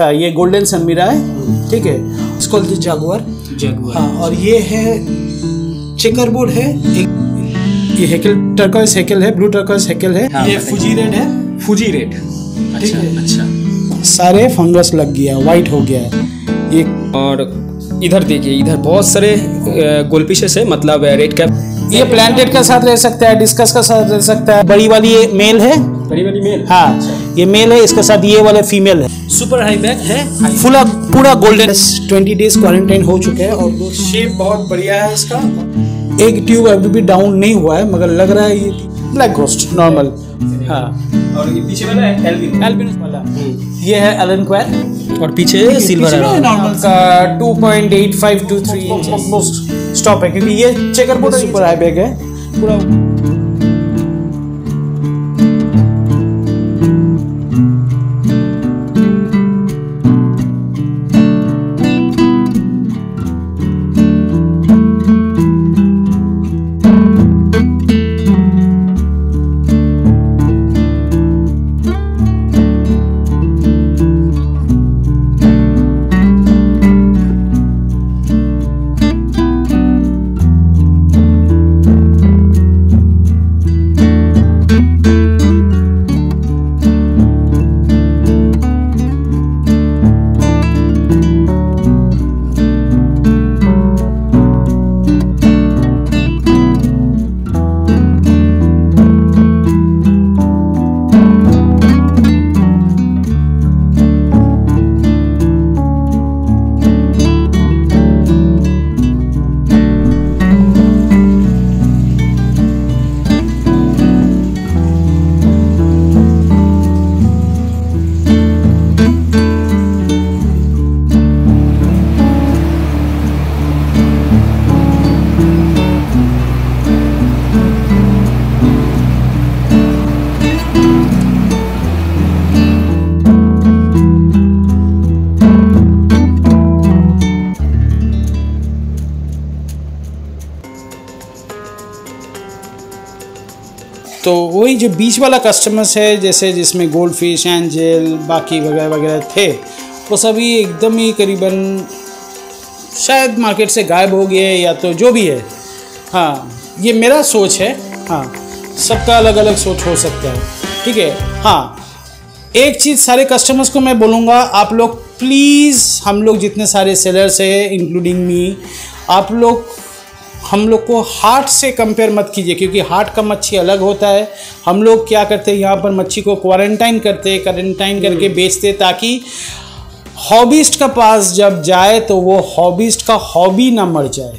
ये गोल्डन सनमीरा है, ठीक है, इसको जैगुआर। हाँ, और ये है चेकरबोर्ड है, ये हैकल टर्कोस हैकल है, ब्लू टर्कोस हैकल है। हाँ, ये फुजी रेड है, फुजी रेड। अच्छा अच्छा, सारे फंगस लग गया, वाइट हो गया है ये। और इधर देखिए, इधर बहुत सारे गोल पीसेस है, मतलब रेड कैप। ये प्लांटेड का साथ रह सकता है, डिस्कस का साथ रह सकता है। बड़ी वाली ये मेल है, बड़ी वाली मेल। हाँ, ये मेल है, इसके साथ ये वाले फीमेल है। सुपर हाई बैग है, फुला पूरा गोल्डन। 20 डेज क्वारंटाइन हो चुके हैं। और शेप बहुत बढ़िया है इसका। एक ट्यूब अभी भी डाउन नहीं हुआ है, मगर लग रहा है ये ब्लैक घोस्ट नॉर्मल। हाँ, और ये पीछे वाला है एल्बिनो वाला, ये है एलन क्वायर। और पीछे सिल्वर नॉर्मल का 2.8523 मोस्ट स्टॉप है, क्योंकि ये चेकरबोर्ड सुपर हाई बैग है पूरा। तो वही जो बीच वाला कस्टमर्स है, जैसे जिसमें गोल्ड फिश, एंजल, बाकी वगैरह वगैरह थे, वो सभी एकदम ही करीबन शायद मार्केट से गायब हो गए या तो जो भी है। हाँ, ये मेरा सोच है। हाँ, सबका अलग अलग सोच हो सकता है, ठीक है। हाँ, एक चीज़ सारे कस्टमर्स को मैं बोलूँगा, आप लोग प्लीज़, हम लोग जितने सारे सेलर्स हैं इंक्लूडिंग मी, आप लोग हम लोग को हार्ट से कंपेयर मत कीजिए, क्योंकि हार्ट का मच्छी अलग होता है। हम लोग क्या करते हैं, यहाँ पर मच्छी को क्वारंटाइन करके बेचते, ताकि हॉबिस्ट का पास जब जाए तो वो हॉबिस्ट का हॉबी ना मर जाए।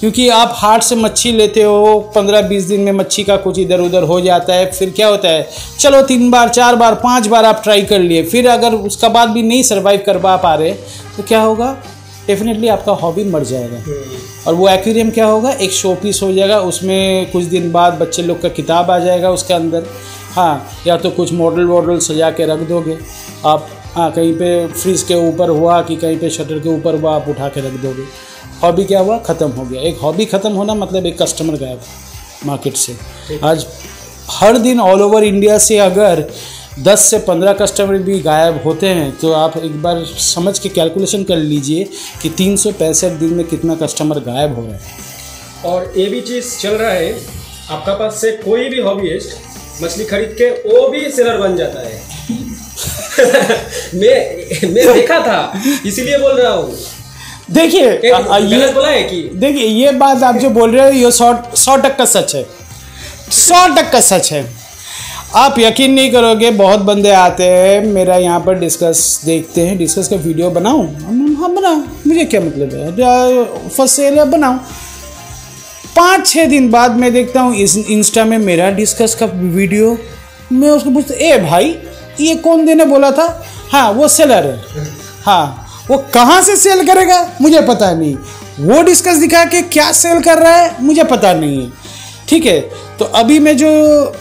क्योंकि आप हार्ट से मच्छी लेते हो, 15-20 दिन में मच्छी का कुछ इधर उधर हो जाता है, फिर क्या होता है, चलो 3 बार 4 बार 5 बार आप ट्राई कर लिए, फिर अगर उसका बाद भी नहीं सर्वाइव कर पा रहे तो क्या होगा, डेफिनेटली आपका हॉबी मर जाएगा। और वो एक्वेरियम क्या होगा, एक शो पीस हो जाएगा, उसमें कुछ दिन बाद बच्चे लोग का किताब आ जाएगा उसके अंदर। हाँ, या तो कुछ मॉडल वॉडल सजा के रख दोगे आप। हाँ, कहीं पे फ्रिज के ऊपर हुआ कि कहीं पे शटर के ऊपर हुआ, आप उठा के रख दोगे। हॉबी क्या हुआ, ख़त्म हो गया। एक हॉबी ख़त्म होना मतलब एक कस्टमर गायब मार्केट से। आज हर दिन ऑल ओवर इंडिया से अगर 10 से 15 कस्टमर भी गायब होते हैं, तो आप एक बार समझ के कैलकुलेशन कर लीजिए कि 365 दिन में कितना कस्टमर गायब हो रहा है। और ये भी चीज़ चल रहा है, आपका पास से कोई भी हॉबीस्ट मछली खरीद के वो भी सेलर बन जाता है। मैं देखा था, इसीलिए बोल रहा हूँ। देखिए, ये बोला है कि देखिए, ये बात आप जो बोल रहे हो ये 100% सच है, 100% सच है। आप यकीन नहीं करोगे, बहुत बंदे आते हैं मेरा यहाँ पर, डिस्कस देखते हैं, डिस्कस का वीडियो बनाऊँ। हाँ, बनाओ, मुझे क्या मतलब है, फर्स्ट सेल है, बनाऊँ। 5-6 दिन बाद मैं देखता हूँ इस इंस्टा में मेरा डिस्कस का वीडियो। मैं उसको पूछता, ए भाई ये कौन देने बोला था? हाँ, वो सेलर है। हाँ, वो कहाँ से सेल करेगा मुझे पता नहीं, वो डिस्कस दिखा के क्या सेल कर रहा है मुझे पता नहीं है, ठीक है। तो अभी मैं जो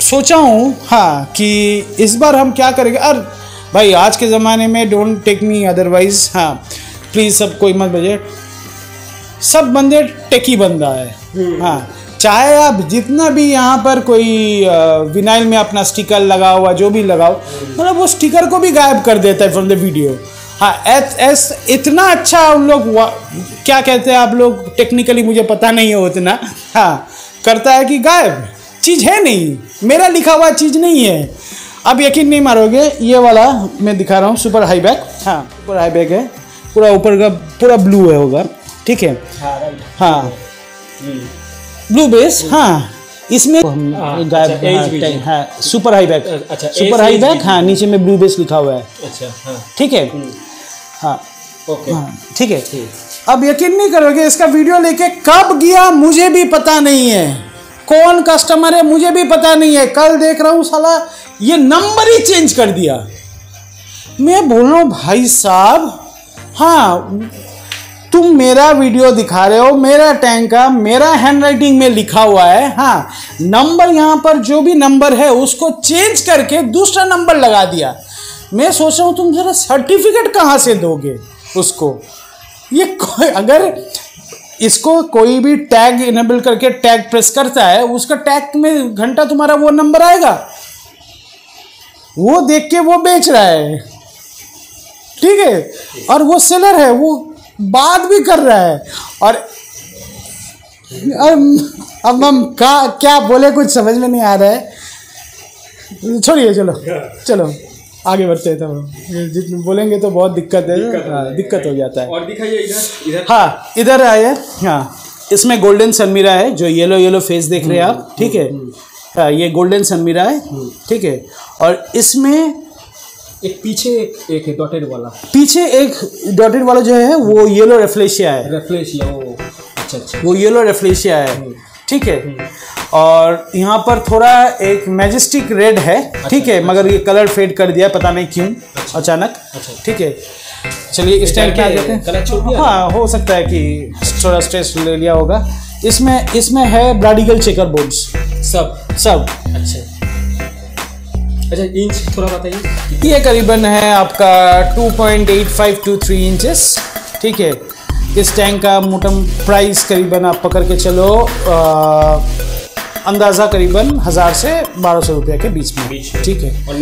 सोचा हूँ, हाँ, कि इस बार हम क्या करेंगे। अरे भाई, आज के ज़माने में डोंट टेक मी अदरवाइज। हाँ, प्लीज़ सब कोई मत बजे, सब बंदे टेकी बंदा है। हाँ, चाहे आप जितना भी यहाँ पर कोई विनाइल में अपना स्टिकर लगा हुआ जो भी लगाओ, मतलब वो स्टिकर को भी गायब कर देता है फ्रॉम द वीडियो। हाँ एस इतना अच्छा उन लोग क्या कहते हैं आप लोग, टेक्निकली मुझे पता नहीं है उतना, हाँ करता है कि गायब चीज़ है नहीं, मेरा लिखा हुआ चीज़ नहीं है। अब यकीन नहीं मारोगे, ये वाला मैं दिखा रहा हूँ सुपर हाई बैग, हाँ सुपर हाई बैग है, पूरा ऊपर का पूरा ब्लू है होगा, ठीक है हाँ ब्लू बेस, हाँ इसमें गायब हाँ सुपर हाई बैग, अच्छा सुपर हाई बैग, हाँ नीचे में ब्लू बेस लिखा हुआ है, अच्छा ठीक है हाँ ओके ठीक है। अब यकीन नहीं करोगे, इसका वीडियो लेके कब गया मुझे भी पता नहीं है, कौन कस्टमर है मुझे भी पता नहीं है, कल देख रहा हूँ साला ये नंबर ही चेंज कर दिया। मैं बोल रहा हूँ भाई साहब हाँ तुम मेरा वीडियो दिखा रहे हो, मेरा टैंक का मेरा हैंडराइटिंग में लिखा हुआ है, हाँ नंबर यहाँ पर जो भी नंबर है उसको चेंज करके दूसरा नंबर लगा दिया। मैं सोच रहा हूँ तुम जरा सर्टिफिकेट कहाँ से दोगे उसको, ये अगर इसको कोई भी टैग इनेबल करके टैग प्रेस करता है उसका टैग में घंटा तुम्हारा वो नंबर आएगा, वो देख के वो बेच रहा है ठीक है, और वो सेलर है वो बात भी कर रहा है, और अब हम क्या बोले कुछ समझ में नहीं आ रहा है, छोड़िए चलो चलो आगे बढ़ते हैं, तो जितने बोलेंगे तो बहुत दिक्कत है, दिक्कत हो जाता है। और दिखाइए इधर, हाँ इधर आइए, हाँ इसमें गोल्डन सनमीरा है जो येलो येलो फेस देख रहे हैं आप, ठीक है हाँ ये गोल्डन सनमीरा है ठीक है, और इसमें एक पीछे एक डॉटेड वाला, पीछे एक डॉटेड वाला जो है वो येलो रेफ्लेशिया है, रेफ्लेशिया वो अच्छा अच्छा वो येलो रेफ्लेशिया है ठीक है, और यहाँ पर थोड़ा एक मैजेस्टिक रेड है ठीक है, मगर ये कलर फेड कर दिया पता नहीं क्यों अचानक ठीक है। चलिए इस टाइम क्या देते हैं, हाँ हो सकता है कि थोड़ा स्ट्रेस ले लिया होगा। इसमें है ब्राडिकल चेकर बोर्ड्स सब अच्छा अच्छा। इंच थोड़ा बताइए, ये करीबन है आपका 2.8523 इंचेस ठीक है। इस टैंक का मोटा प्राइस करीबन आप पकड़ के चलो अंदाज़ा करीबन 1000 से 1200 रुपये के बीच में ठीक है। और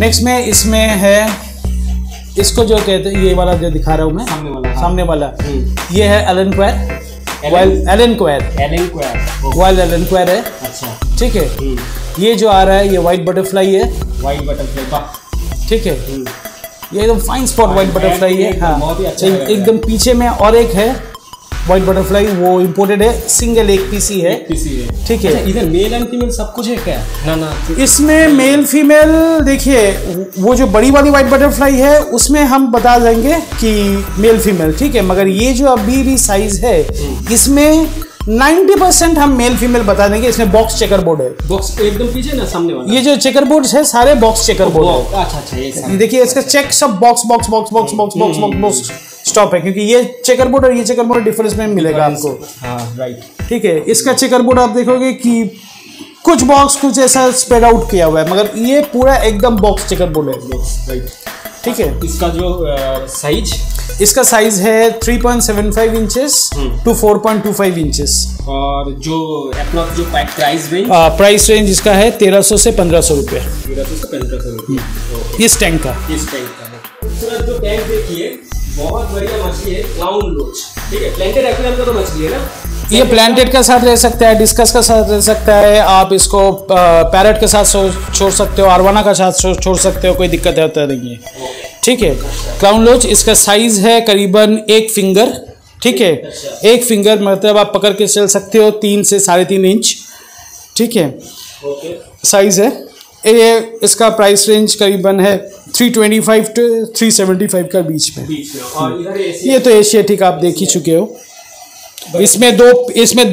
नेक्स्ट में इसमें है, इसको जो कहते हैं ये वाला जो दिखा रहा हूँ मैं सामने वाला ये है एलन क्वायर, एलन क्वायर है अच्छा ठीक है। ये जो आ रहा है ये व्हाइट बटरफ्लाई है, व्हाइट बटरफ्लाई का ठीक है, ये एकदम फाइन स्पॉट व्हाइट बटरफ्लाई है हाँ एकदम पीछे में। और एक है व्हाइट बटरफ्लाई, वो इम्पोर्टेड है, सिंगल एक पीसी है ठीक है। इधर मेल एंड फीमेल सब कुछ है क्या? ना ना इसमें मेल फीमेल देखिए, वो जो बड़ी वाली व्हाइट बटरफ्लाई है उसमें हम बता देंगे कि मेल फीमेल ठीक है, मगर ये जो अभी भी साइज है इसमें 90% हम मेल फीमेल बता देंगे। इसमें बॉक्स चेकर बोर्ड है, बॉक्स एकदम पीछे ना सामने वाला, ये जो चेकर बोर्ड है सारे बॉक्स चेकर बोर्ड है अच्छा अच्छा। देखिए इसका चेक सब बॉक्स स्टॉप है, क्योंकि ये चेकर बोर्ड और ये चेकर बोर्ड डिफरेंस में मिलेगा आपको राइट ठीक है। इसका चेकर बोर्ड आप देखोगे कि कुछ बॉक्स कुछ ऐसा स्प्रेड आउट किया हुआ है, मगर ये पूरा एकदम बॉक्स चेकर बोर्ड है राइट ठीक है। इसका जो साइज है 3.75 इंचेस टू 4.25 इंचेस, और जो एप्रोक्स जो प्राइस रेंज इसका है 1300 से 1500 रुपये, 1300 से 1500 रुपये इस टैंक का। पूरा जो टैंक देखिए बहुत बढ़िया मछली है क्लाउन लोच ठीक है, प्लांटेड एक्वेरियम का तो मछली है ना, ये प्लांटेड का साथ रह सकता है, डिस्कस का साथ रह सकता है, आप इसको पैरेट के साथ छोड़ सकते हो, अरवाना का साथ छोड़ सकते हो, कोई दिक्कत होता नहीं है ठीक है। क्लाउन लोच इसका साइज है करीबन एक फिंगर ठीक है, एक फिंगर मतलब आप पकड़ के चल सकते हो 3 से साढ़े 3 इंच ठीक है साइज है ये। इसका प्राइस रेंज करीबन है 325 से 375 का बीच में। ये तो एशियाटिक आप देख ही चुके हो, इसमें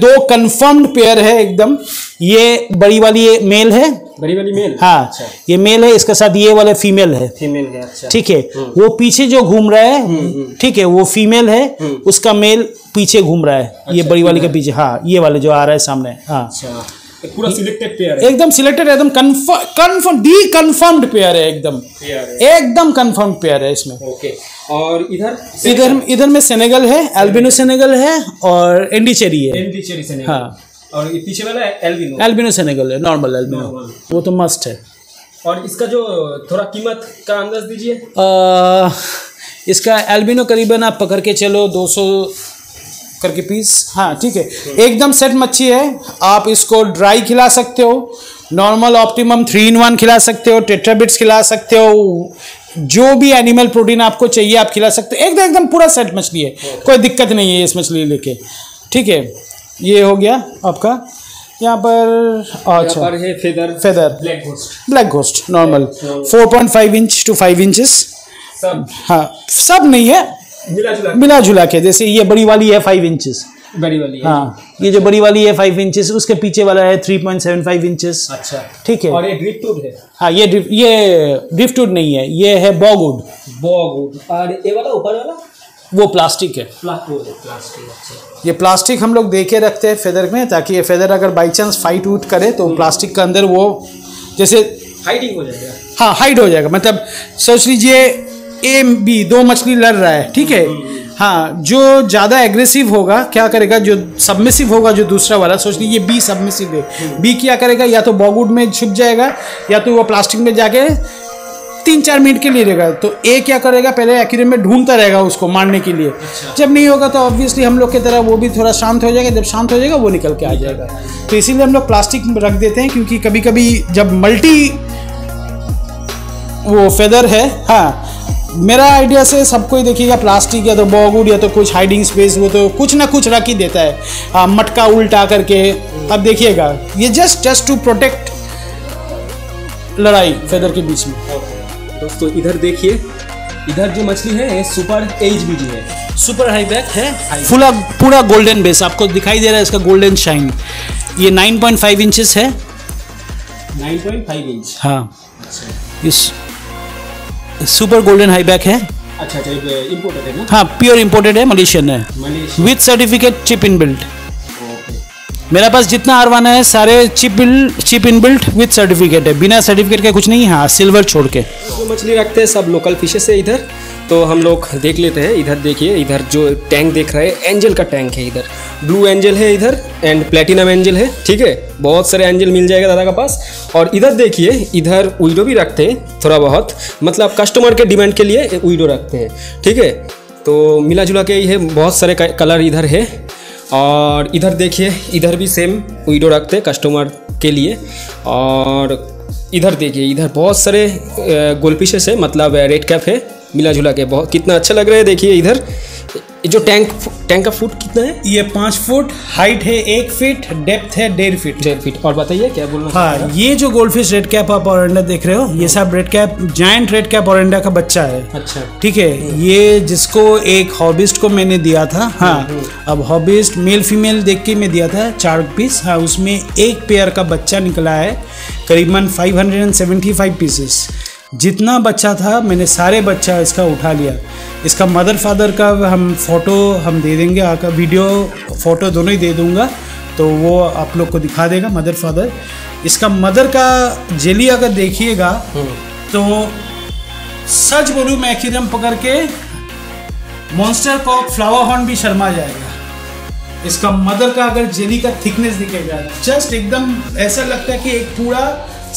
दो कंफर्म्ड पेयर है एकदम, ये बड़ी वाली ये मेल है, बड़ी वाली मेल हाँ अच्छा। ये मेल है, इसके साथ ये वाला फीमेल है ठीक है अच्छा। वो पीछे जो घूम रहा है ठीक है वो फीमेल है, उसका मेल पीछे घूम रहा है अच्छा, ये बड़ी वाली के पीछे हाँ ये वाले जो आ रहा है सामने हाँ अच्छा। पूरा सिलेक्टेड पेयर है एकदम, सिलेक्टेड एकदम कंफर्म्ड पेयर है एकदम कंफर्म्ड पेयर है इसमें ओके। और इधर में सेनेगल है, एल्बिनो सेनेगल है और इंडिचेरी है हाँ और ये पीछे वाला एल्बिनो, एल्बिनो सेनेगल है, नॉर्मल एल्बिनो, वो तो मस्ट है। और इसका जो थोड़ा कीमत का अंदाज दीजिए। इसका एल्बिनो करीबन आप पकड़ के चलो 200 करके पीस। हाँ ठीक है, एकदम सेट मच्छी है। आप इसको ड्राई खिला सकते हो, नॉर्मल ऑप्टिमम 3 in 1 खिला सकते हो, टेट्राबिट्स खिला सकते हो, जो भी एनिमल प्रोटीन आपको चाहिए आप खिला सकते हो। एकदम पूरा सेट मछली है, कोई दिक्कत नहीं है इस मछली लेके। ठीक है, ये हो गया आपका। यहाँ पर अच्छा है feather, black ghost normal 4.5 inch to 5 inches। हाँ सब नहीं है, मिला जुला के, जैसे ये बड़ी वाली है 5 inches, बड़ी वाली है। हाँ ये जो बड़ी वाली है 5 inches, उसके पीछे वाला है 3.75 inches। अच्छा ठीक है। और ये ड्रिफ्टवुड है। हाँ ये ड्रिफ्टवुड नहीं है, ये है बॉगवुड। और ये वाला ऊपर वाला वो प्लास्टिक है, प्लास्टिक। ये प्लास्टिक हम लोग दे के रखते हैं फेदर में, ताकि ये फेदर अगर बाई चांस फाइट वूट करे तो प्लास्टिक के अंदर वो जैसे हाइडिंग हो जाएगा। हाँ हाइड हो जाएगा, मतलब सोच लीजिए AB दो मछली लड़ रहा है। ठीक है। हाँ जो ज़्यादा एग्रेसिव होगा क्या करेगा, जो सबमिसिव होगा, जो दूसरा वाला सोच लीजिए B सबमिसिव है, B क्या करेगा, या तो बॉगवुड में छुप जाएगा या तो वो प्लास्टिक में जाके 3-4 मिनट के लिए रहेगा। तो ए क्या करेगा, पहले एक्वेरियम में ढूंढता रहेगा उसको मारने के लिए। अच्छा। जब नहीं होगा तो ऑब्वियसली हम लोग की तरह वो भी थोड़ा शांत हो जाएगा, जब शांत हो जाएगा वो निकल के आ जाएगा। तो इसीलिए हम लोग प्लास्टिक रख देते हैं, क्योंकि कभी कभी जब मल्टी वो फेदर है। हाँ मेरा आइडिया से सबको ही देखिएगा प्लास्टिक या तो बॉगवुड या तो कुछ हाइडिंग स्पेस, वो तो कुछ ना कुछ रख ही देता है। हाँ मटका उल्टा करके अब देखिएगा, ये जस्ट टू प्रोटेक्ट लड़ाई फेदर के बीच में। दोस्तों इधर देखिए, इधर जो मछली है ये सुपर HBD है, सुपर हाई बैक है, पूरा गोल्डन बेस आपको दिखाई दे रहा है, इसका गोल्डन शाइन। ये 9.5 इंचेस है, 9.5 इंच। हाँ इस सुपर गोल्डन हाई बैक है। अच्छा इंपोर्टेड है ना? हाँ प्योर इंपोर्टेड है, मलेशियन है, with certificate chip in built. मेरे पास जितना अरवाना है सारे chip in built with certificate है, बिना सर्टिफिकेट के कुछ नहीं। हाँ सिल्वर छोड़ के जो मछली रखते हैं सब लोकल फिशेस है। इधर तो हम लोग देख लेते हैं। इधर देखिए, इधर जो टैंक देख रहे हैं एंजल का टैंक है, इधर ब्लू एंजल है, इधर एंड प्लेटिनम एंजल है। ठीक है, बहुत सारे एंजल मिल जाएगा दादा के पास। और इधर देखिए, इधर उइडो भी रखते हैं थोड़ा बहुत, मतलब कस्टमर के डिमांड के लिए उइडो रखते हैं। ठीक है, तो मिला जुला के ये बहुत सारे कलर इधर है। और इधर देखिए, इधर भी सेम विडो रखते हैं कस्टमर के लिए। और इधर देखिए, इधर बहुत सारे गोल्ड फिशेस है, मतलब रेड कैप है, मिला जुला के बहुत कितना अच्छा लग रहा है। देखिए इधर जो टैंक का फुट कितना है, ये 5 फुट, हाइट है 1 फीट, डेप्थ है 1.5 फीट। 1.5 फीट। और बताइए क्या बोल रहे। हाँ ये जो गोल्ड फिश रेड कैप आप ऑरेंडा देख रहे हो, ये सब red cap, giant red cap oranda का बच्चा है। अच्छा ठीक है, ये जिसको एक हॉबिस्ट को मैंने दिया था। हाँ अब हॉबिस्ट मेल फीमेल देख के मैं दिया था 4 पीस। हाँ उसमें एक पेयर का बच्चा निकला है, करीबन 575 पीसेस। जितना बच्चा था मैंने सारे बच्चा इसका उठा लिया। इसका मदर फादर का हम फोटो हम दे देंगे, आका वीडियो फ़ोटो दोनों ही दे दूंगा, तो वो आप लोग को दिखा देगा मदर फादर। इसका मदर का जेली अगर देखिएगा तो सच बोलूँ मैं, एक्वेरियम पकड़ के मॉन्स्टर को फ्लावर हॉर्न भी शर्मा जाएगा। इसका मदर का अगर जेली का थिकनेस दिखेगा, जस्ट एकदम ऐसा लगता है कि एक पूरा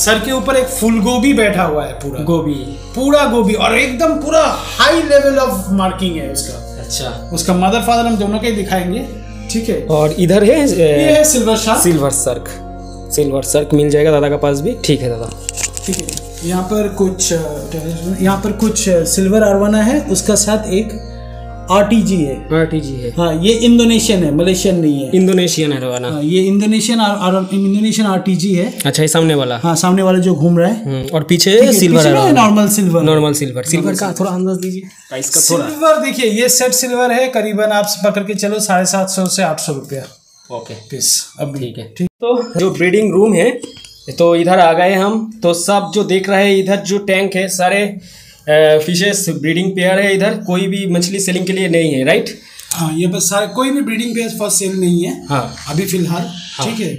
सर के ऊपर एक फुल गोभी बैठा हुआ है, पूरा गोभी और एकदम पूरा हाई लेवल ऑफ मार्किंग है उसका। अच्छा उसका मदर फादर हम दोनों के दिखाएंगे। ठीक है, और इधर है ये है सिल्वर शार्क मिल जाएगा दादा के पास भी। ठीक है दादा, ठीक है। यहाँ पर कुछ सिल्वर अरवाना है, उसका साथ एक आरटीजी है। हाँ ये इंडोनेशियन है, मलेशियन नहीं है, इंडोनेशियन है रवाना। हाँ, ये इंडोनेशियन आरटीजी है। अच्छा ये सामने वाला। हाँ सामने वाला जो घूम रहा है, और पीछे सिल्वर है, नॉर्मल सिल्वर का थोड़ा अंदाज दीजिए। सिल्वर देखिए, ये सेट सिल्वर है, करीबन आप पकड़ के चलो 750 से 800 रुपया। Okay piece. अब ठीक है, ठीक। तो जो ब्रीडिंग रूम है तो इधर आ गए हम, तो सब जो देख रहे हैं इधर जो टैंक है सारे फिशेस ब्रीडिंग पेयर है। इधर कोई भी मछली सेलिंग के लिए नहीं है, राइट? हाँ ये बस सारे कोई भी ब्रीडिंग पेयर फॉर सेल नहीं है। हाँ अभी फिलहाल। हाँ, ठीक है,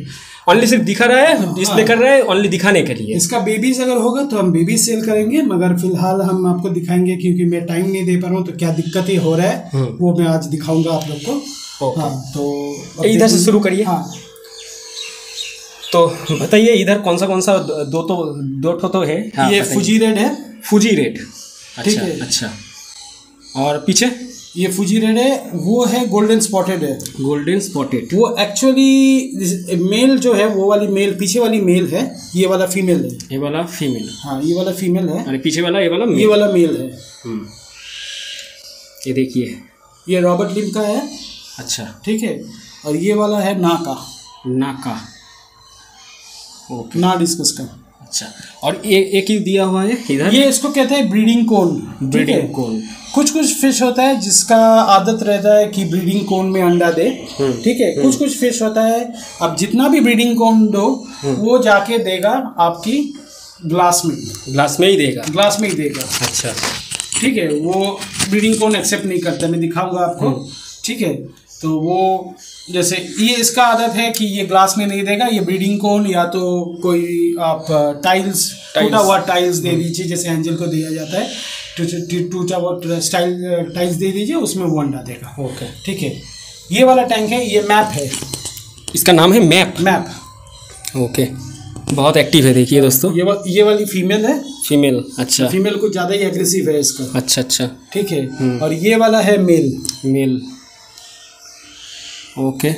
ओनली सिर्फ दिखा रहा है, डिस्प्ले कर रहा है, ओनली दिखाने के लिए। इसका बेबीज अगर होगा तो हम बेबी सेल करेंगे, मगर फिलहाल हम आपको दिखाएंगे, क्योंकि मैं टाइम नहीं दे पा रहा हूँ, तो क्या दिक्कत ही हो रहा है वो मैं आज दिखाऊंगा आप लोग को। हाँ तो इधर से शुरू करिए। हाँ तो बताइए इधर कौन सा दो ठो तो है। हाँ, ये फुजी रेड है। फुजी रेड, ठीक है। अच्छा, और पीछे ये फुजी रेड है, वो है गोल्डन स्पॉटेड है। गोल्डन स्पॉटेड वो एक्चुअली मेल जो है, वो वाली मेल, पीछे वाली मेल है, ये वाला फीमेल है। ये वाला फीमेल, हाँ ये वाला फीमेल है। अरे पीछे वाला, ये वाला मेल है। ये देखिए, ये रॉबर्ट लिम का है। अच्छा, ठीक है। और ये वाला है नाका। नाका, ओके, ना डिस्कस का। अच्छा, और एक ही दिया हुआ है इधर। ये इसको कहते हैं ब्रीडिंग कोन। ब्रीडिंग कोन, कुछ कुछ फिश होता है जिसका आदत रहता है कि ब्रीडिंग कोन में अंडा दे, ठीक है। कुछ कुछ फिश होता है, अब जितना भी ब्रीडिंग कोन दो वो जाके देगा आपकी ग्लास में। ग्लास में ही देगा, ग्लास में ही देगा। अच्छा, ठीक है। वो ब्रीडिंग कोन एक्सेप्ट नहीं करता, मैं दिखाऊंगा आपको, ठीक है। तो वो जैसे ये इसका आदत है कि ये ग्लास में नहीं देगा, ये ब्रीडिंग कोन या तो कोई आप टाइल्स, टूटा हुआ टाइल्स दे दीजिए, जैसे एंजल को दिया जाता है, टूटा हुआ टाइल्स दे दीजिए, उसमें वो अंडा देगा। ओके, ठीक है। ये वाला टैंक है, ये मैप है, इसका नाम है मैप। मैप, ओके, बहुत एक्टिव है। देखिए दोस्तों, ये वाली फीमेल है। फीमेल, अच्छा, फीमेल कुछ ज़्यादा ही एग्रेसिव है इसका। अच्छा अच्छा, ठीक है। और ये वाला है male. Male, okay,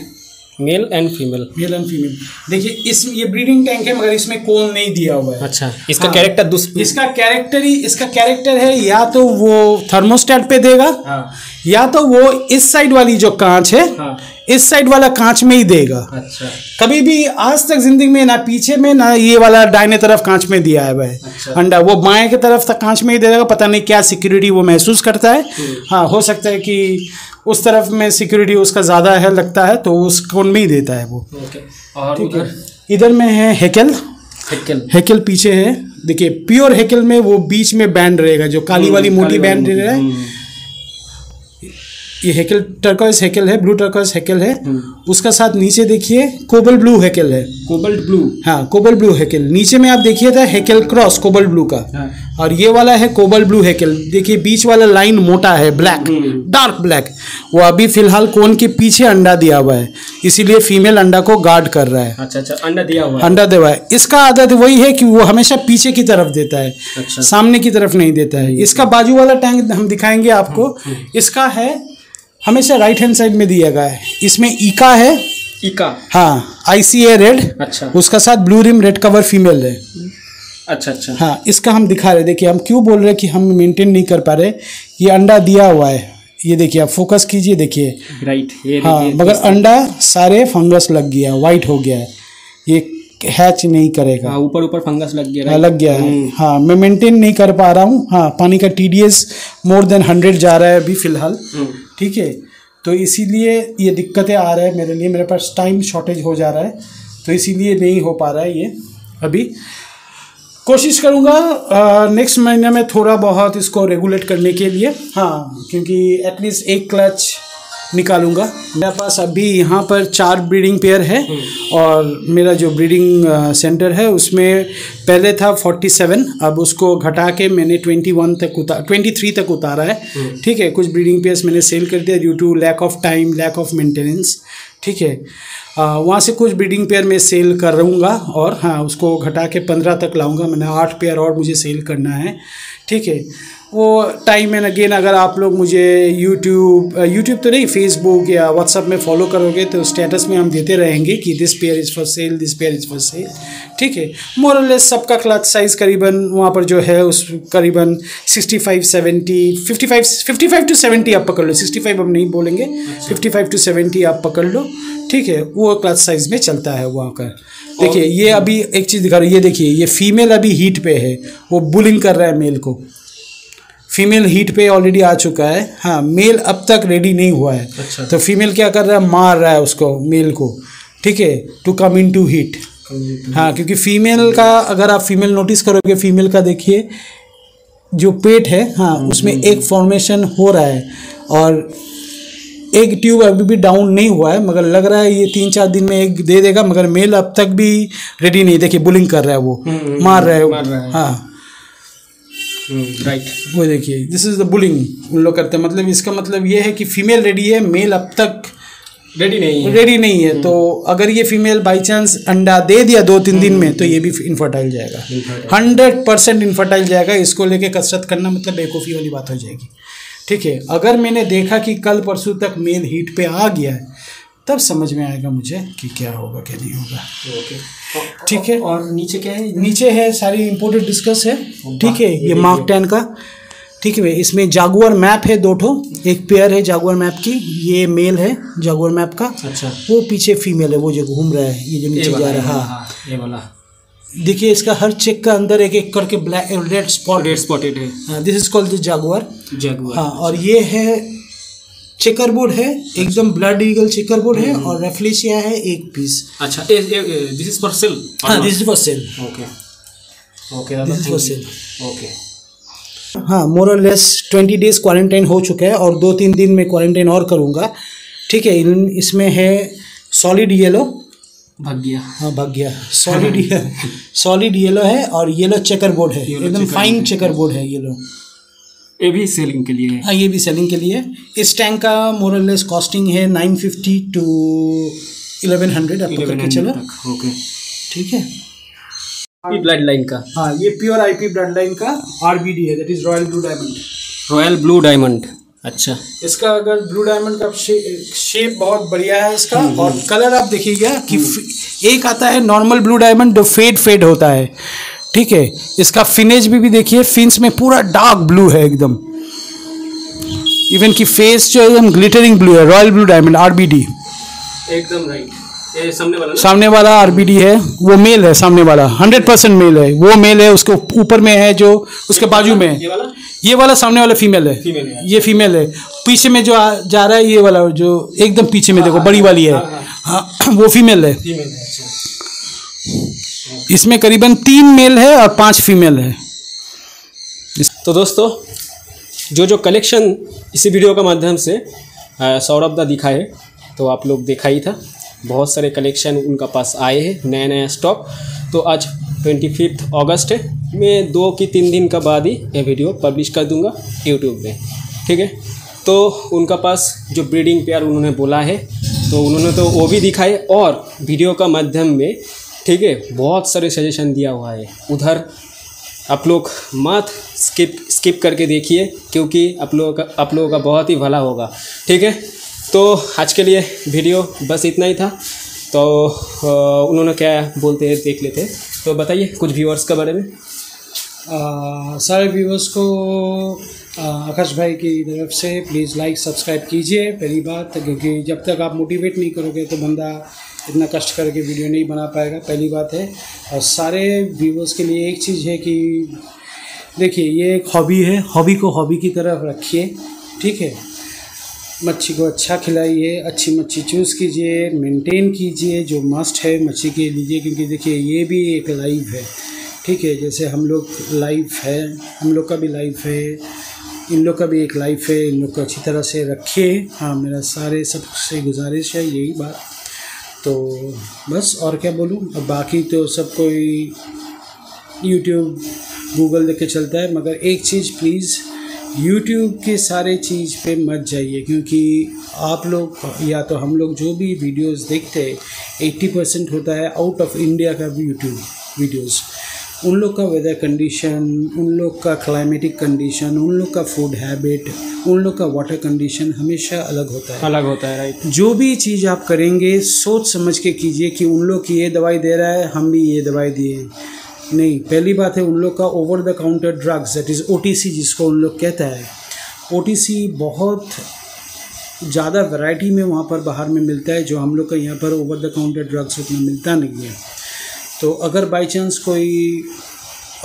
male and female. Male and female, देखिए इस, ये ब्रीडिंग टैंक है मगर इसमें कोन नहीं दिया हुआ है। अच्छा, इसका हाँ, कैरेक्टर इसका कैरेक्टर है, या तो वो थर्मोस्टेट पे देगा, हाँ, या तो वो इस साइड वाली जो कांच है, हाँ, इस साइड वाला कांच में ही देगा। अच्छा, कभी भी आज तक जिंदगी में ना पीछे में ना ये वाला दाहिने तरफ कांच में दिया है भाई। अच्छा, अंडा वो बाएं की तरफ तक कांच में ही देगा। पता नहीं क्या सिक्योरिटी वो महसूस करता है। हाँ, हो सकता है कि उस तरफ में सिक्योरिटी उसका ज़्यादा है लगता है, तो उस कोन में ही देता है वो। ओके, और उधर इधर में है हैकल। हैकल पीछे है, देखिए प्योर हैकल में वो बीच में बैंड रहेगा, जो काली वाली मोटी बैंड रह रहा है। ये हैकल टर्कोइज हैकल है, ब्लू टर्कोइज हैकल है। उसका साथ नीचे देखिए कोबल ब्लू हैकल है। कोबल ब्लू, हाँ, कोबल ब्लू हैकल। नीचे में आप देखिए था हैकल क्रॉस कोबल ब्लू का, हाँ। और ये वाला है कोबल ब्लू हैकल। देखिए बीच वाला लाइन मोटा है, ब्लैक, डार्क ब्लैक। वो अभी फिलहाल कोन के पीछे अंडा दिया हुआ है, इसीलिए फीमेल अंडा को गार्ड कर रहा है। अच्छा अच्छा, अंडा दिया हुआ है। अंडा दिया हुआ है। इसका आदत वही है कि वो हमेशा पीछे की तरफ देता है, अच्छा, सामने की तरफ नहीं देता है। इसका बाजू वाला टैंक हम दिखाएंगे आपको। इसका है हमेशा राइट हैंड साइड में दिया गया है। इसमें ईका है। ईका, हाँ, ICA रेड। अच्छा, उसका साथ blue rim red cover female है। अच्छा अच्छा, हाँ, इसका हम दिखा रहे। देखिए हम क्यों बोल रहे कि हम मेंटेन नहीं कर पा रहे, ये अंडा दिया हुआ है। ये देखिए आप फोकस कीजिए, देखिए राइट, ये हाँ, मगर अंडा सारे फंगस लग गया, वाइट हो गया है, ये हैच नहीं करेगा। ऊपर ऊपर फंगस लग गया, लग गया है। हाँ, मैं मेंटेन नहीं कर पा रहा हूँ। हाँ, पानी का TDS मोर देन 100 जा रहा है अभी फिलहाल, ठीक है। तो इसीलिए ये दिक्कतें आ रहा है मेरे लिए, मेरे पास टाइम शॉर्टेज हो जा रहा है, तो इसीलिए नहीं हो पा रहा है ये अभी। कोशिश करूँगा नेक्स्ट महीने में थोड़ा बहुत इसको रेगुलेट करने के लिए, हाँ, क्योंकि एटलीस्ट एक क्लच निकालूंगा। मेरे पास अभी यहाँ पर 4 ब्रीडिंग पेयर है, और मेरा जो ब्रीडिंग सेंटर है उसमें पहले था 47, अब उसको घटा के मैंने 21 तक 23 तक उतारा है, ठीक है। कुछ ब्रीडिंग पेयर्स मैंने सेल कर दिया due to lack of time, lack of maintenance, ठीक है। वहाँ से कुछ ब्रीडिंग पेयर मैं सेल कर रहूँगा, और हाँ उसको घटा के 15 तक लाऊंगा। मैंने 8 पेयर और मुझे सेल करना है, ठीक है। वो टाइम एंड अगेन, अगर आप लोग मुझे यूट्यूब तो नहीं, फेसबुक या व्हाट्सअप में फॉलो करोगे तो स्टेटस में हम देते रहेंगे कि this pair is for sale, this pair is for sale, ठीक है। मोर और लेस सबका क्लच साइज़ करीबन वहाँ पर जो है उस करीबन 55 टू 70 आप पकड़ लो, 65 हम नहीं बोलेंगे, 55 to 70 आप पकड़ लो, ठीक है। वो क्लच साइज़ में चलता है वहाँ का। देखिए ये अभी एक चीज़ दिखा रहा हूँ, ये देखिए ये फीमेल अभी हीट पे है, वो बुलिंग कर रहा है मेल को। फीमेल हीट पे ऑलरेडी आ चुका है, हाँ, मेल अब तक रेडी नहीं हुआ है। अच्छा, तो फीमेल क्या कर रहा है, मार रहा है उसको, मेल को, ठीक है, to come in to heat. हाँ, क्योंकि फीमेल का अगर आप फीमेल नोटिस करोगे, फीमेल का देखिए जो पेट है, हाँ, उसमें एक फॉर्मेशन हो रहा है, और एक ट्यूब अभी भी डाउन नहीं हुआ है, मगर लग रहा है ये 3-4 दिन में एक दे देगा, मगर मेल अब तक भी रेडी नहीं। देखिए बुलिंग कर रहा है, वो मार रहा है, हाँ राइट, वो देखिए, दिस इज़ द बुलिंग उन लोग करते हैं। मतलब इसका मतलब ये है कि फीमेल रेडी है, मेल अब तक रेडी नहीं है तो अगर ये फीमेल बाई चांस अंडा दे दिया 2-3 दिन में तो ये भी इनफर्टाइल जाएगा, 100% इनफर्टाइल जाएगा। इसको लेके कसरत करना मतलब बेवकूफ़ी वाली बात हो जाएगी, ठीक है। अगर मैंने देखा कि कल परसों तक मेल हीट पे आ गया है तब समझ में आएगा मुझे कि क्या होगा क्या नहीं होगा, ओके, ठीक है। और नीचे क्या है? नीचे है सारी इम्पोर्टेड डिस्कस है, ठीक है, ये मार्क 10 का, ठीक है। इसमें जागुआर मैप है 2 ठो, एक पेयर है जागुआर मैप की, ये मेल है जागुआर मैप का, अच्छा, वो पीछे फीमेल है, वो जो घूम रहा है, ये जो नीचे जा रहा है, हाँ ये वाला देखिए। इसका हर चेक का अंदर एक एक करके ब्लैक रेड स्पॉटेड है, दिस इज कॉल्ड जागुआर, हाँ। और ये है चेकरबोर्ड है, एकदम ब्लड ईगल चेकरबोर्ड है, और रेफ्लेशिया है एक पीस, अच्छा। दिस इज फॉर सेल, हाँ this is for sale, okay this is for sale, okay, हाँ। मोर और लेस 20 डेज क्वारंटाइन हो चुका है और 2-3 दिन में क्वारंटाइन और करूँगा, ठीक है। इसमें है सॉलिड येलो, भाग गया सॉलिड येलो है, और येलो चेकर बोर्ड है, एकदम फाइन चेकर बोर्ड है येलो, ये भी सेलिंग के लिए है, हाँ ये भी सेलिंग के लिए। इस टैंक का मोर और लेस कॉस्टिंग है 950 to 1100 आप पकड़ के चलो, ओके, ठीक है। ब्लड लाइन का, हाँ ये प्योर आईपी ब्लड लाइन का आरबीडी है, that is royal blue diamond, अच्छा। इसका अगर ब्लू डायमंड का शेप बहुत बढ़िया है इसका, और कलर आप देखिएगा कि एक आता है नॉर्मल ब्लू डायमंड जो फेड होता है, ठीक है। इसका फिनेज भी देखिए, फिन्स में पूरा डार्क ब्लू है एकदम, इवन कि फेस जो एकदम ग्लिटरिंग ब्लू है, रॉयल ब्लू डायमंड आरबीडी, एकदम राइट। सामने वाला आरबीडी है, वो मेल है, सामने वाला 100% मेल है, वो मेल है, उसके ऊपर में है जो उसके बाजू में है, ये वाला सामने वाला फीमेल है, ये फीमेल है। पीछे में जो जा रहा है ये वाला जो एकदम पीछे में देखो बड़ी वाली है, हाँ वो फीमेल है। इसमें करीबन 3 मेल है और 5 फीमेल है। तो दोस्तों जो कलेक्शन इसी वीडियो के माध्यम से सौरभ दा दिखाए, तो आप लोग देखा ही था, बहुत सारे कलेक्शन उनका पास आए हैं, नया स्टॉक। तो आज 25 अगस्त है, मैं 2 से 3 दिन का बाद ही ये वीडियो पब्लिश कर दूंगा यूट्यूब में, ठीक है। तो उनका पास जो ब्रीडिंग पेयर उन्होंने बोला है तो उन्होंने तो वो भी दिखाए, और वीडियो का माध्यम में, ठीक है, बहुत सारे सजेशन दिया हुआ है। उधर आप लोग मत स्किप करके देखिए, क्योंकि आप लोगों का बहुत ही भला होगा, ठीक है। तो आज के लिए वीडियो बस इतना ही था। तो उन्होंने क्या बोलते हैं देख लेते हैं। तो बताइए कुछ व्यूअर्स के बारे में। सारे व्यूअर्स को आकाश भाई की तरफ से प्लीज़ लाइक सब्सक्राइब कीजिए, पहली बात, क्योंकि जब तक आप मोटिवेट नहीं करोगे तो बंदा इतना कष्ट करके वीडियो नहीं बना पाएगा, पहली बात है। और सारे व्यूअर्स के लिए एक चीज़ है कि देखिए, ये एक हॉबी है, हॉबी को हॉबी की तरफ रखिए, ठीक है। मच्छी को अच्छा खिलाइए, अच्छी मच्छी चूज़ कीजिए, मेंटेन कीजिए, जो मस्ट है मच्छी के लीजिए, क्योंकि देखिए ये भी एक लाइफ है, ठीक है। जैसे हम लोग लाइफ है, हम लोग का भी लाइफ है, इन लोग का भी एक लाइफ है, इन लोग को अच्छी तरह से रखिए, हाँ। मेरा सारे सबसे गुजारिश है यही बात, तो बस और क्या बोलूँ। अब बाकी तो सब कोई यूट्यूब गूगल देख के चलता है, मगर एक चीज़ प्लीज़, YouTube के सारे चीज़ पे मत जाइए, क्योंकि आप लोग या तो हम लोग जो भी वीडियोस देखते हैं 80% होता है आउट ऑफ इंडिया का YouTube वीडियोस। उन लोग का वेदर कंडीशन, उन लोग का क्लाइमेटिक कंडीशन, उन लोग का फूड हैबिट, उन लोग का वाटर कंडीशन हमेशा अलग होता है, राइट। जो भी चीज़ आप करेंगे सोच समझ के कीजिए कि उन लोग की ये दवाई दे रहा है, हम भी ये दवाई दिए नहीं। पहली बात है उन लोग का over the counter drugs, that is OTC जिसको उन लोग कहता है, ओटीसी बहुत ज़्यादा वैरायटी में वहाँ पर बाहर में मिलता है, जो हम लोग का यहाँ पर ओवर द काउंटर ड्रग्स उतना मिलता नहीं है। तो अगर बाय चांस कोई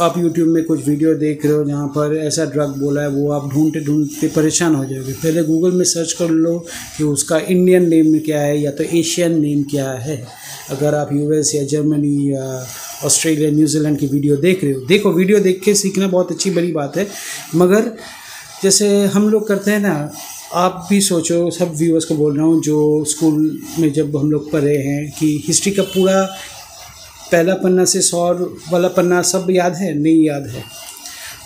आप यूट्यूब में कुछ वीडियो देख रहे हो जहाँ पर ऐसा ड्रग बोला है, वो आप ढूंढते परेशान हो जाओगे। पहले गूगल में सर्च कर लो कि उसका इंडियन नेम क्या है या तो एशियन नेम क्या है। अगर आप यूएस या जर्मनी या ऑस्ट्रेलिया न्यूजीलैंड की वीडियो देख रहे हो, देखो, वीडियो देख के सीखना बहुत अच्छी बड़ी बात है, मगर जैसे हम लोग करते हैं ना, आप भी सोचो। सब व्यूअर्स को बोल रहा हूँ जो स्कूल में जब हम लोग पढ़े हैं कि हिस्ट्री का पूरा पहला पन्ना से 100 वाला पन्ना सब याद है, नहीं याद है।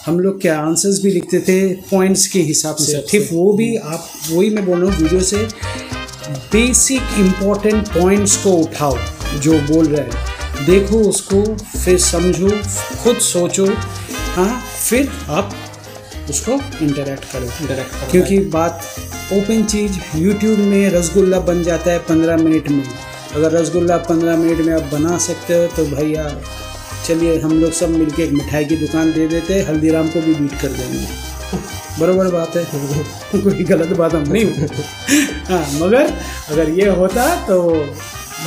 हम लोग क्या आंसर्स भी लिखते थे पॉइंट्स के हिसाब से, ठीक वो भी आप, वही मैं बोल रहा हूँ, वीडियो से बेसिक इम्पोर्टेंट पॉइंट्स को उठाओ जो बोल रहे हैं, देखो उसको, फिर समझो, खुद सोचो, हाँ, फिर आप उसको इंटरेक्ट करो डायरेक्ट, क्योंकि बात ओपन चीज़। यूट्यूब में रसगुल्ला बन जाता है 15 मिनट में, अगर रसगुल्ला 15 मिनट में आप बना सकते हो तो भैया चलिए हम लोग सब मिलके एक मिठाई की दुकान दे देते हैं, हल्दीराम को भी बीट कर देंगे। बराबर बात है, कोई गलत बात हम नहीं। हाँ, मगर अगर ये होता तो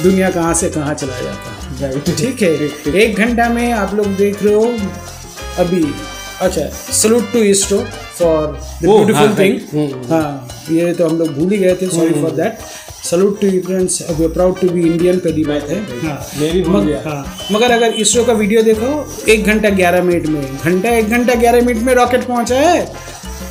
दुनिया कहाँ से कहाँ चला जाता। ठीक है, 1 घंटा में आप लोग देख रहे हो अभी। अच्छा, salute to ईस्टो for the beautiful thing. हाँ, ये तो हम लोग भूल ही गए थे, sorry for that. Salute to Indians, we are proud to be Indian, पहली बात है। हाँ, मगर अगर इसरो का वीडियो देखो 1 घंटा 11 मिनट में, घंटा 1 घंटा 11 मिनट में रॉकेट पहुंचा है।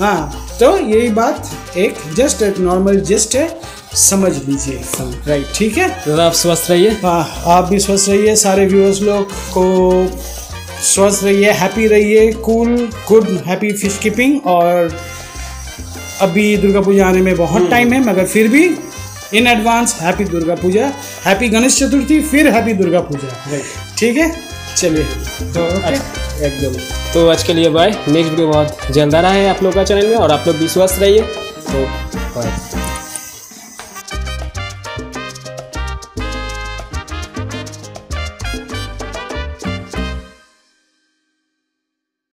हाँ, तो यही बात एक जस्ट एक नॉर्मल जस्ट है, समझ लीजिए। राइट, ठीक है, तो आप स्वस्थ रहिए। हाँ, आप भी स्वस्थ रहिए, सारे व्यूअर्स लोग को स्वस्थ रहिए, हैप्पी रहिए, cool, good, happy fish keeping. और अभी दुर्गा पूजा आने में बहुत टाइम है, मगर फिर भी in advance happy Durga Puja, happy Ganesh Chaturthi, फिर हैप्पी दुर्गा पूजा। ठीक है, चलिए तो एकदम। तो आज के लिए बाय, नेक्स्ट वीडियो बहुत जल्द आ रहा है आप लोग का चैनल में, और आप लोग भी स्वस्थ रहिए। तो बाय।